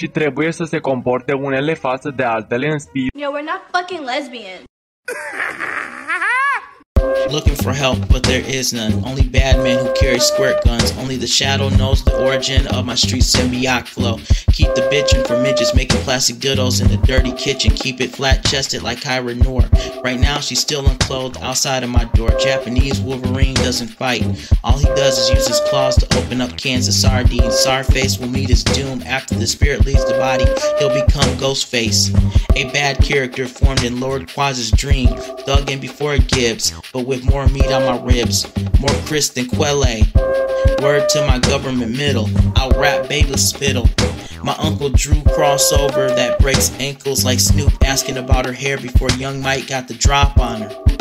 și trebuie să se comporte unele față de altele în spirit. Yo, we're not fucking lesbian. Looking for help, but there is none. Only bad men who carry squirt guns. Only the shadow knows the origin of my street symbiotic flow. Keep the bitchin' for midgets making plastic doodles in the dirty kitchen. Keep it flat-chested like Kyra Noor. Right now she's still unclothed outside of my door. Japanese Wolverine doesn't fight. All he does is use his claws to open up cans of sardines. Sarface will meet his doom. After the spirit leaves the body, he'll become Ghostface. A bad character formed in Lord Quaz's dream. Dug in before Gibbs, but with more meat on my ribs, more crisp than Quelle. Word to my government middle, I'll rap bagel spittle. My uncle Drew crossover that breaks ankles like Snoop asking about her hair before Young Mike got the drop on her.